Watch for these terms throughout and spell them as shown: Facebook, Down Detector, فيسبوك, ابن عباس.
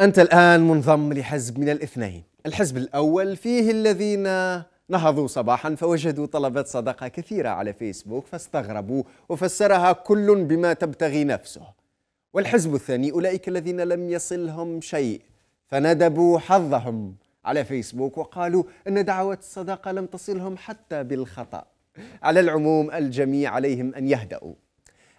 أنت الآن منضم لحزب من الاثنين. الحزب الأول فيه الذين نهضوا صباحا فوجدوا طلبات صداقة كثيرة على فيسبوك فاستغربوا وفسرها كل بما تبتغي نفسه. والحزب الثاني أولئك الذين لم يصلهم شيء فندبوا حظهم على فيسبوك وقالوا أن دعوة الصداقة لم تصلهم حتى بالخطأ. على العموم الجميع عليهم أن يهدأوا.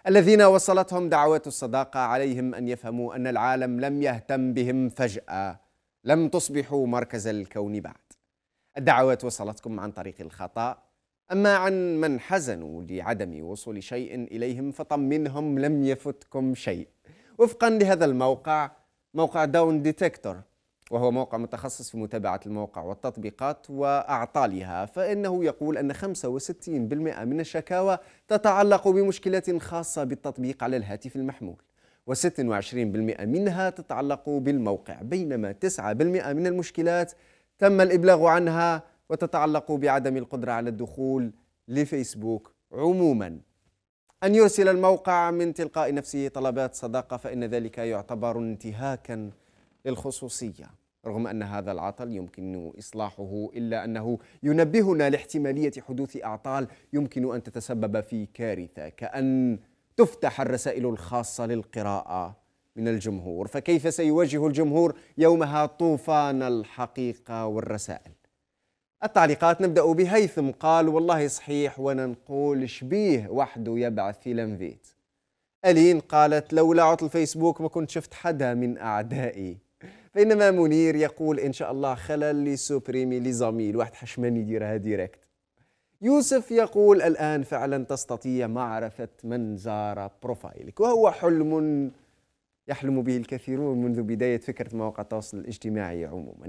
الذين وصلتهم دعوة الصداقة عليهم أن يفهموا أن العالم لم يهتم بهم فجأة، لم تصبحوا مركز الكون بعد. الدعوات وصلتكم عن طريق الخطأ، أما عن من حزنوا لعدم وصول شيء إليهم فطمنهم لم يفتكم شيء. وفقا لهذا الموقع، موقع داون ديتكتور، وهو موقع متخصص في متابعة المواقع والتطبيقات وأعطالها، فإنه يقول أن 65% من الشكاوى تتعلق بمشكلات خاصة بالتطبيق على الهاتف المحمول، و26% منها تتعلق بالموقع، بينما 9% من المشكلات تم الإبلاغ عنها وتتعلق بعدم القدرة على الدخول لفيسبوك عموما. أن يرسل الموقع من تلقاء نفسه طلبات صداقة فإن ذلك يعتبر انتهاكا للخصوصية، رغم أن هذا العطل يمكن إصلاحه، إلا أنه ينبهنا لاحتمالية حدوث أعطال يمكن أن تتسبب في كارثة، كأن تفتح الرسائل الخاصة للقراءة من الجمهور، فكيف سيواجه الجمهور يومها طوفان الحقيقة والرسائل؟ التعليقات نبدأ بهيثم قال: والله صحيح وانا نقول شبيه وحده يبعث في لنفيت. ألين قالت: لولا عطل فيسبوك ما كنت شفت حدا من أعدائي. بينما منير يقول: إن شاء الله خلل لي سوبريمي لي زميل، واحد حشماني يديرها ديريكت. يوسف يقول: الآن فعلا تستطيع معرفة من زار بروفايلك، وهو حلم يحلم به الكثيرون منذ بداية فكرة مواقع التواصل الاجتماعي عموما.